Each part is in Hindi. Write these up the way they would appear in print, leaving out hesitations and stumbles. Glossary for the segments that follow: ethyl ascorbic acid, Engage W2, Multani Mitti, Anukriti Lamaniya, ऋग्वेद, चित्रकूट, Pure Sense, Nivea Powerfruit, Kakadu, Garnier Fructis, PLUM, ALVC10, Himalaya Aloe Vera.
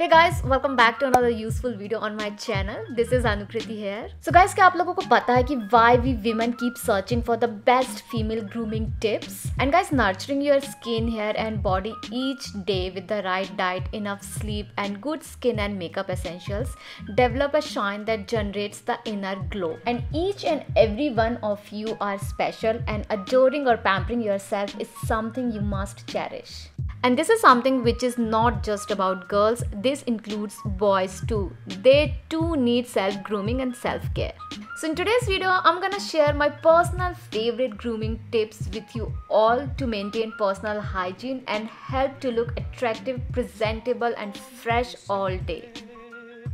Hey guys, welcome back to another useful video on my channel. This is Anukriti here. So guys, क्या आप लोगों को पता है कि why we women keep searching for the best female grooming tips? And guys, nurturing your skin, hair and body each day with the right diet, enough sleep and good skin and makeup essentials develop a shine that generates the inner glow. And each and every one of you are special, and adoring or pampering yourself is something you must cherish. And this is something which is not just about girls, this includes boys too. They too need self-grooming and self-care. So in today's video, I'm gonna share my personal favorite grooming tips with you all to maintain personal hygiene and help to look attractive, presentable and fresh all day.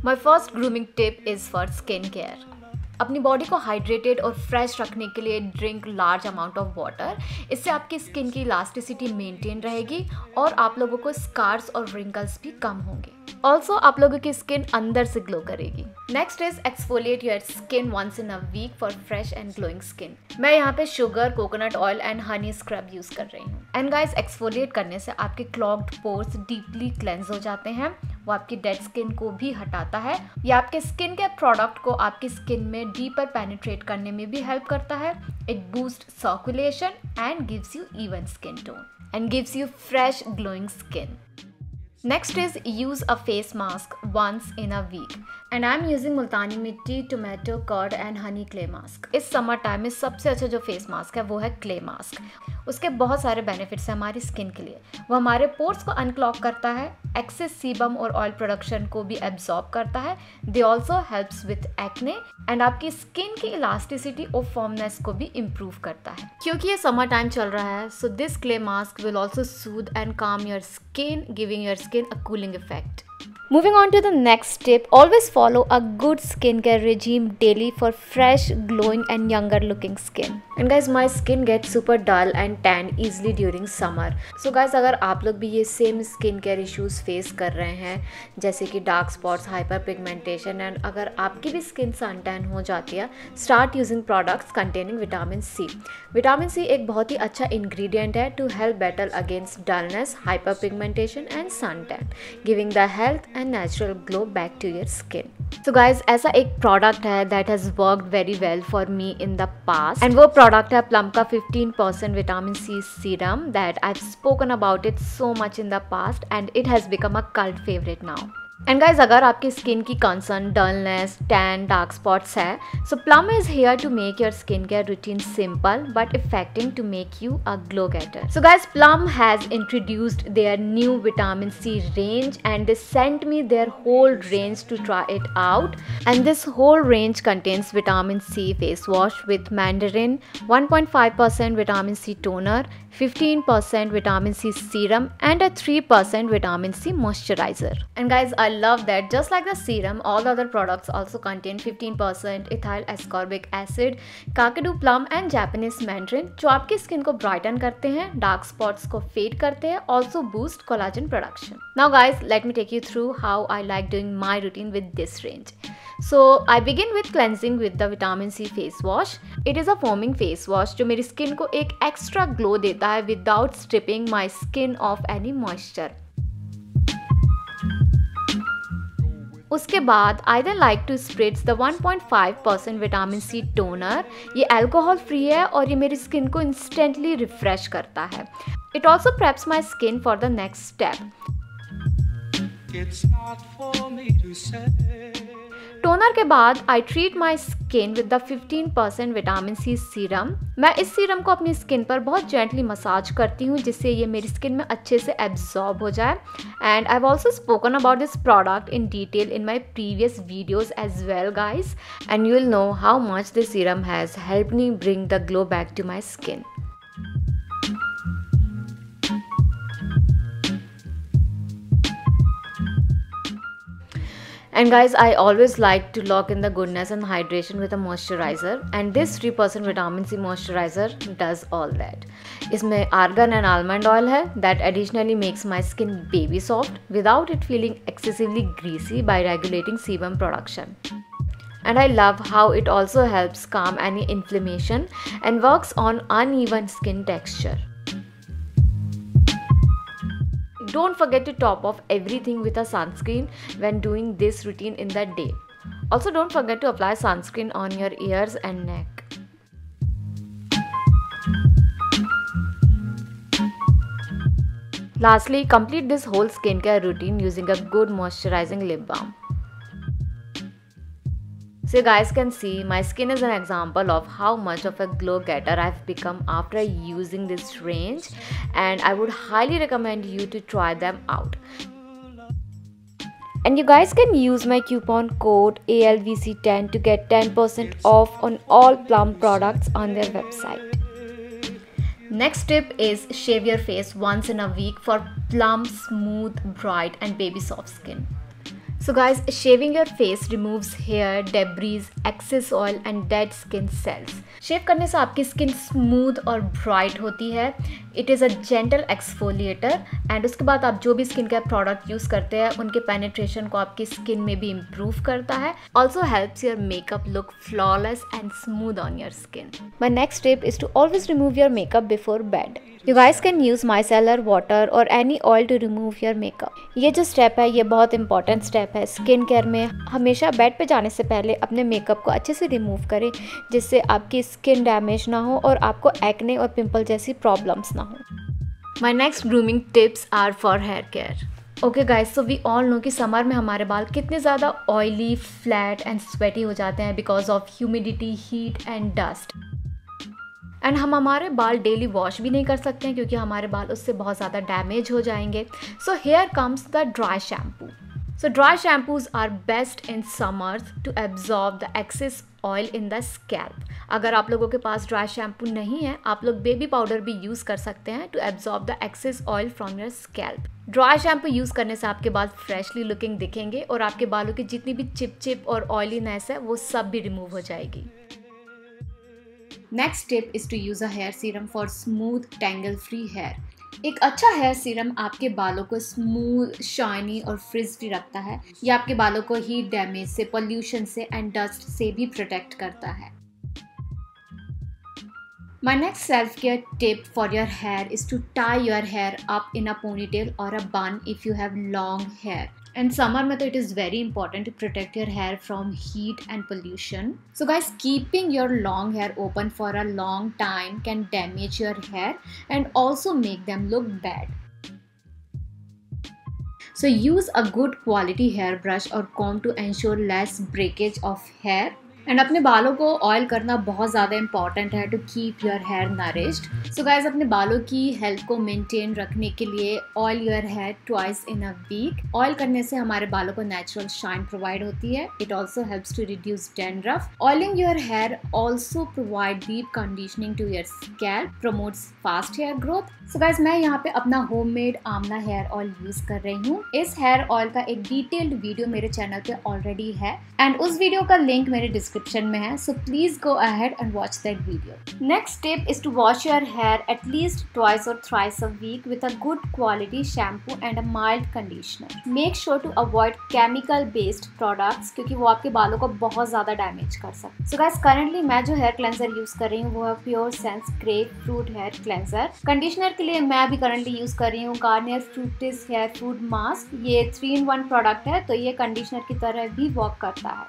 My first grooming tip is for skincare. अपनी बॉडी को हाइड्रेटेड और फ्रेश रखने के लिए drink large amount of water. इससे आपकी स्किन की इलास्टिसिटी मेंटेन रहेगी और आप लोगों को स्कार्स और रिंकल्स भी कम होंगे. ऑल्सो आप लोगों की स्किन अंदर से ग्लो करेगी. Next is exfoliate your skin once in a week for fresh and glowing skin. मैं यहाँ पे sugar, coconut oil and honey scrub use कर रही हूँ. एंड गाइस, एक्सफोलिएट करने से आपके क्लॉग्ड पोर्स डीपली क्लेंज हो जाते हैं. वो आपकी डेड स्किन को भी हटाता है. ये आपके स्किन के प्रोडक्ट को आपकी स्किन में डीपर पेनिट्रेट करने में भी हेल्प करता है. It boost circulation and gives you even skin tone and gives you fresh glowing skin. Next is use a face mask once in a week, and I'm using Multani Mitti, tomato, curd and honey clay mask. इस समर टाइम में सबसे अच्छा जो फेस मास्क है वो है क्ले मास्क. उसके बहुत सारे बेनिफिट्स हैं हमारी स्किन के लिए. वो हमारे पोर्स को अनक्लॉग करता है, एक्सेस सीबम और ऑयल प्रोडक्शन को भी एब्जॉर्ब करता है. They also helps with acne and आपकी स्किन की इलास्टिसिटी और फॉर्मनेस को भी इम्प्रूव करता है. क्योंकि ये समर टाइम चल रहा है, so this clay mask will also soothe and calm your skin, giving your skin a cooling effect. Moving on to the next tip, always follow a good skincare regime daily for fresh, glowing and younger looking skin. And guys, my skin gets super dull and tan easily during summer. So guys, अगर आप लोग भी ये same skin care issues face कर रहे हैं, जैसे कि dark spots, hyper pigmentation, and अगर आपकी भी skin sun tan हो जाती है, start using products containing vitamin C. Vitamin C एक बहुत ही अच्छा ingredient है to help battle against dullness, hyper pigmentation and sun tan, giving the health and natural glow back to your skin. So guys, ऐसा एक प्रोडक्ट है that has worked very well for me in the past, and वो प्रोडक्ट है प्लम का 15% vitamin C serum that I've spoken about it so much in the past, and it has become a cult favorite now. And guys, अगर आपकी स्किन की concern dullness, tan, dark spots है, so plum is here to make your skin care routine simple but effecting to make you a glow getter. So guys, plum has introduced their new vitamin C range and they sent me their whole range to try it out. And this whole range contains vitamin C face wash with mandarin, 1.5% vitamin C toner, 15% vitamin C serum and a 3% vitamin C moisturiser. And guys, I love that just like the serum, all the other products also contain 15% ethyl ascorbic acid, Kakadu plum and Japanese mandarin, जो आपकी स्किन को ब्राइटन करते हैं, डार्क स्पॉट्स को फेड करते हैं, also boost collagen production. Now guys, let me take you through how I like doing my routine with this range. So I begin with cleansing with the vitamin C face wash. It is a foaming face wash जो मेरी skin को एक extra glow देता है without stripping my skin of any moisture. उसके बाद I they like to spreads the 1.5% vitamin C toner. ये अल्कोहल फ्री है और ये मेरी स्किन को इंस्टेंटली रिफ्रेश करता है. It also preps my skin for the next step. Toner के बाद I treat my skin with the 15% vitamin C serum. मैं इस सीरम को अपनी स्किन पर बहुत जेंटली मसाज करती हूँ जिससे ये मेरी स्किन में अच्छे से एब्जॉर्ब हो जाए. And I have also spoken about this product in detail in my previous videos as well guys, and you will know how much this serum has help me bring the glow back to my skin. And guys, I always like to lock in the goodness and hydration with a moisturizer, and this 3% vitamin C moisturizer does all that. इसमें आर्गन एंड आलमंड ऑयल है that additionally makes my skin baby soft without it feeling excessively greasy by regulating sebum production. And I love how it also helps calm any inflammation and works on uneven skin texture. Don't forget to top off everything with a sunscreen when doing this routine in that day. Also, don't forget to apply sunscreen on your ears and neck. Lastly, complete this whole skincare routine using a good moisturizing lip balm. So you guys can see, my skin is an example of how much of a glow getter I've become after using this range, and I would highly recommend you to try them out. And you guys can use my coupon code ALVC10 to get 10% off on all Plum products on their website. Next tip is shave your face once in a week for plump, smooth, bright and baby soft skin. So guys, shaving your face removes hair, debris, excess oil and dead skin cells. Shave करने से आपकी स्किन स्मूथ और ब्राइट होती है. It is a gentle exfoliator and उसके बाद आप जो भी स्किन केयर प्रोडक्ट यूज़ करते हैं उनके पेनिट्रेशन को आपकी स्किन में भी इम्प्रूव करता है. Also helps your makeup look flawless and smooth on your skin. My next tip is to always remove your makeup before bed. You guys can use micellar water और any oil to remove your makeup. ये जो स्टेप है ये बहुत इंपॉर्टेंट स्टेप है स्किन केयर में. हमेशा बेड पे जाने से पहले अपने मेकअप को अच्छे से रिमूव करें जिससे आपकी स्किन डैमेज ना हो और आपको एक्ने और पिंपल जैसी प्रॉब्लम्स ना हो. My next grooming tips are for hair care. Okay guys, so we all know कि समर में हमारे बाल कितने ज़्यादा ऑयली, फ्लैट एंड स्वेटी हो जाते हैं because of humidity, heat and dust. And हम हमारे बाल डेली वॉश भी नहीं कर सकते हैं क्योंकि हमारे बाल उससे बहुत ज़्यादा डैमेज हो जाएंगे. So here comes the dry shampoo. So dry shampoos are best in summers to absorb the excess oil in the scalp. अगर आप लोगों के पास ड्राई शैम्पू नहीं है, आप लोग बेबी पाउडर भी यूज़ कर सकते हैं to absorb the excess oil from your scalp. Dry shampoo use करने से आपके बाल फ्रेशली लुकिंग दिखेंगे और आपके बालों की जितनी भी चिपचिप और ऑयलीनेस है वो सब भी रिमूव हो जाएगी. Next tip is to use a hair serum for smooth tangle free hair. एक अच्छा हेयर सीरम आपके बालों को स्मूथ, शाइनी और फ्रिज फ्री रखता है. यह आपके बालों को हीट डैमेज से, पोल्यूशन से एंड डस्ट से भी प्रोटेक्ट करता है. My next self care tip for your hair is to tie your hair up in a ponytail और a bun if you have long hair. And summer mein toh it is very important to protect your hair from heat and pollution. So guys, keeping your long hair open for a long time can damage your hair and also make them look bad. So use a good quality hairbrush or comb to ensure less breakage of hair. And अपने बालों को ऑयल करना बहुत ज़्यादा इंपॉर्टेंट है to keep your hair nourished. So guys, अपने बालों की हेल्थ को मेंटेन रखने के लिए oil your hair twice in a week. Oil करने से हमारे बालों को नेचुरल शाइन प्रोवाइड होती है. It also helps to reduce dandruff. Oiling your hair also provide deep conditioning to your scalp, promotes fast hair growth. So guys, मैं यहाँ पे अपना home made amla hair oil use कर रही हूँ. इस हेयर ऑयल का एक डिटेल्ड वीडियो मेरे चैनल पे ऑलरेडी है एंड उस वीडियो का लिंक मेरे डिस्क्रिप्शन में है. So please go ahead and watch that video. Next tip is to wash your hair at least twice और thrice a week with a good quality shampoo and a mild conditioner. Make sure to avoid chemical based products क्योंकि वो आपके बालों को बहुत ज्यादा डैमेज कर सकते हैं. सो गाइस, करंटली मैं जो हेयर क्लेंजर यूज कर रही हूँ वो है pure sense grapefruit hair cleanser. Conditioner के लिए मैं अभी करंटली यूज कर रही हूँ Garnier Fructis hair food mask. ये 3-in-1 प्रोडक्ट है तो ये कंडीशनर की तरह भी वर्क करता है.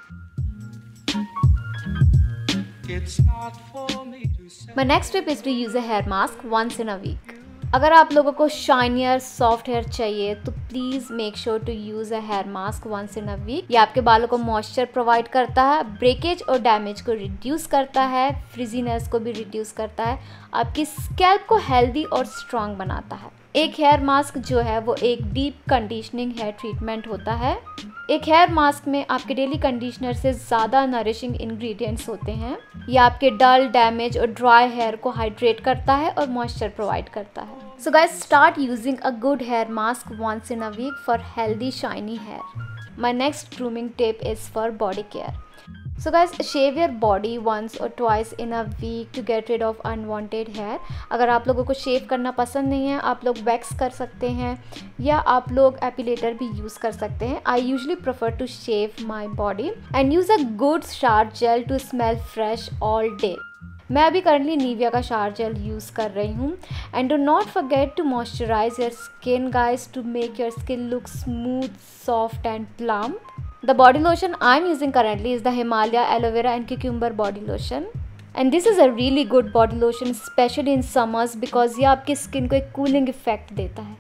My next tip is to use a hair mask once in a week. अगर आप लोगों को शाइनियर, सॉफ्ट हेयर चाहिए तो please make sure to use a hair mask once in a week. ये आपके बालों को मॉइस्चर प्रोवाइड करता है, ब्रेकेज और डैमेज को रिड्यूस करता है, फ्रिजीनेस को भी रिड्यूस करता है, आपकी स्कैल्प को हेल्दी और स्ट्रांग बनाता है. एक हेयर मास्क जो है वो एक डीप कंडीशनिंग हेयर ट्रीटमेंट होता है. एक हेयर मास्क में आपके डेली कंडीशनर से ज़्यादा नरिशिंग इंग्रेडिएंट्स होते हैं. यह आपके डल, डैमेज और ड्राई हेयर को हाइड्रेट करता है और मॉइस्चर प्रोवाइड करता है. So guys, start using a good hair mask once in a week for healthy shiny hair. My next grooming tip is for body care. So guys, shave your body once और twice in a week to get rid of unwanted hair. अगर आप लोगों को शेव करना पसंद नहीं है, आप लोग वैक्स कर सकते हैं या आप लोग एपिलेटर भी यूज़ कर सकते हैं. I usually prefer to shave my body and use a good sharp gel to smell fresh all day. मैं अभी करंटली नीविया का शावर जेल यूज़ कर रही हूँ। And do not forget to moisturise your skin guys to make your skin look smooth, soft and plump. The body lotion I'm using currently is the Himalaya Aloe Vera and Cucumber body lotion. And this is a really good body lotion, especially in summers, because ये आपकी skin को एक cooling effect देता है।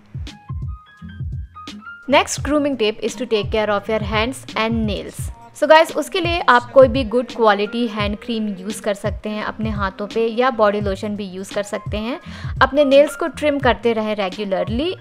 Next grooming tip is to take care of your hands and nails. So guys, उसके लिए आप कोई भी good quality hand cream use कर सकते हैं अपने हाथों पे, या बॉडी लोशन भी यूज़ कर सकते हैं। अपने नेल्स को ट्रिम करते रहें रेगुलरली।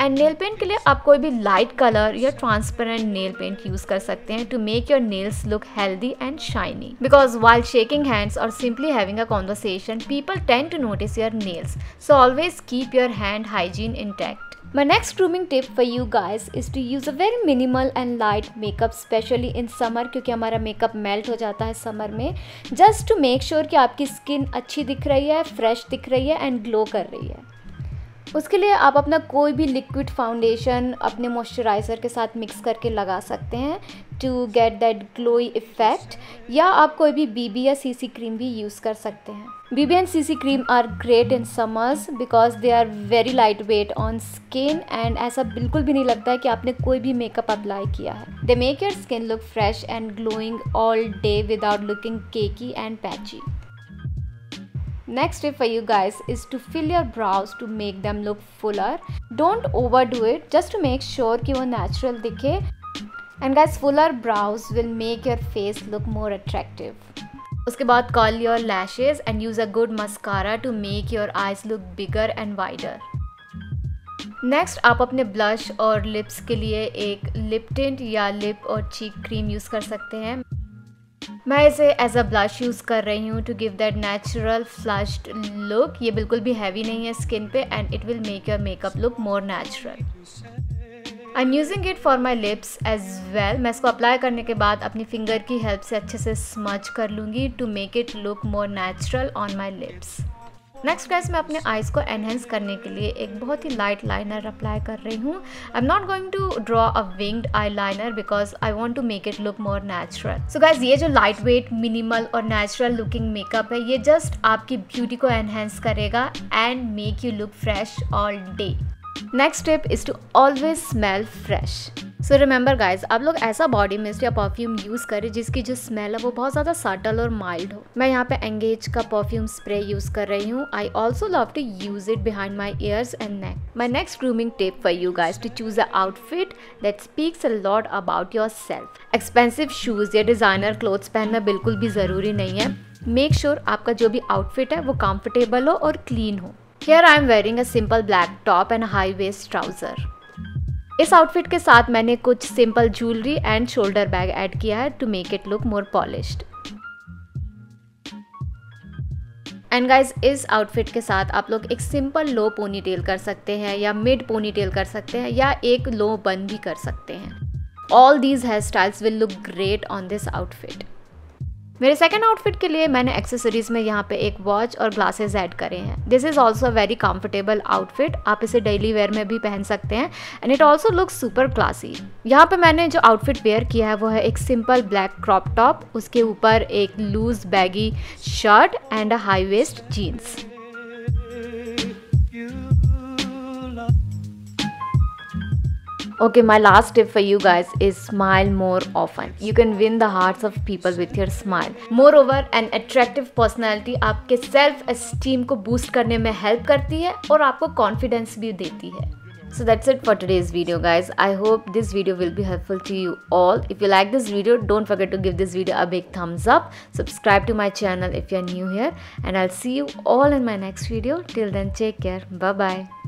एंड नेल पेंट के लिए आप कोई भी लाइट कलर या ट्रांसपेरेंट नेल पेंट यूज़ कर सकते हैं to make your nails look healthy and shiny, because while shaking hands और simply having a conversation people tend to notice your nails, so always keep your hand hygiene intact. My next grooming tip for you guys is to use a very minimal and light makeup, specially in summer, क्योंकि हमारा makeup melt हो जाता है summer में, just to make sure कि आपकी skin अच्छी दिख रही है, fresh दिख रही है and glow कर रही है। उसके लिए आप अपना कोई भी लिक्विड फाउंडेशन अपने मॉइस्चराइज़र के साथ मिक्स करके लगा सकते हैं to get that glowy effect, या आप कोई भी बीबी या सीसी क्रीम भी यूज़ कर सकते हैं। BB and CC cream are great in summers because they are very light weight on skin and ऐसा बिल्कुल भी नहीं लगता है कि आपने कोई भी मेकअप अप्लाई किया है। They make your skin look fresh and glowing all day without looking cakey and patchy. Next tip for you guys is to fill your brows to make them look fuller. Don't overdo it, just to make sure कि वो natural दिखे. And guys, fuller brows will make your face look more attractive. उसके बाद curl your lashes and use a good mascara to make your eyes look bigger and wider. Next आप अपने ब्लश और लिप्स के लिए एक लिप टिंट या लिप और चीक क्रीम यूज़ कर सकते हैं। मैं इसे एज अ ब्लश यूज़ कर रही हूँ to give that natural flushed look. ये बिल्कुल भी हैवी नहीं है स्किन पे and it will make your makeup look more natural. I am using it for my lips as well. मैं इसको अप्लाई करने के बाद अपनी फिंगर की हेल्प से अच्छे से स्मज कर लूँगी to make it look more natural on my lips. Next guys, मैं अपने आइज़ को एनहेंस करने के लिए एक बहुत ही लाइट लाइनर अप्लाई कर रही हूँ। I am not going to draw a winged eye liner because I want to make it look more natural. So guys, ये जो लाइट वेट, मिनिमल और नेचुरल लुकिंग मेकअप है, ये जस्ट आपकी ब्यूटी को एनहेंस करेगा and make you look fresh all day. Next step is to always smell fresh. So remember guys, आप लोग ऐसा बॉडी मिस्ट या परफ्यूम यूज़ करें जिसकी जो स्मेल है वो बहुत ज़्यादा सटल और माइल्ड हो। मैं यहाँ पे एंगेज का परफ्यूम स्प्रे यूज़ कर रही हूँ। I also love to use it behind my ears and neck. My next grooming tip for you guys to choose a outfit that speaks a lot about your self. Expensive shoes या डिज़ाइनर क्लोथ्स पहनना बिल्कुल भी ज़रूरी नहीं है। मेक श्योर आपका जो भी आउटफिट है वो कंफर्टेबल हो और क्लीन हो। Here I am wearing a simple black top and high waist trouser. इस आउटफिट के साथ मैंने कुछ simple jewellery and shoulder bag add किया है to make it look more polished. And guys, इस आउटफिट के साथ आप लोग एक सिंपल लो पोनी टेल कर सकते हैं, या मिड पोनी टेल कर सकते हैं, या एक लो बन भी कर सकते हैं। All these hair styles will look great on this outfit. मेरे सेकंड आउटफिट के लिए मैंने एक्सेसरीज में यहाँ पे एक वॉच और ग्लासेस ऐड करे हैं। This is also very comfortable outfit. आप इसे डेली वेयर में भी पहन सकते हैं and it also look super classy. यहाँ पे मैंने जो आउटफिट वेयर किया है वो है एक सिंपल ब्लैक क्रॉप टॉप, उसके ऊपर एक loose baggy shirt and a high waist jeans. Okay, my last tip for you guys is smile more often. You can win the hearts of people with your smile. Moreover, an attractive personality आपके self esteem को boost करने में help करती है और आपको confidence भी देती है. So that's it for today's video, guys. I hope this video will be helpful to you all. If you like this video, don't forget to give this video a big thumbs up. Subscribe to my channel if you are new here, and I'll see you all in my next video. Till then, take care. Bye bye.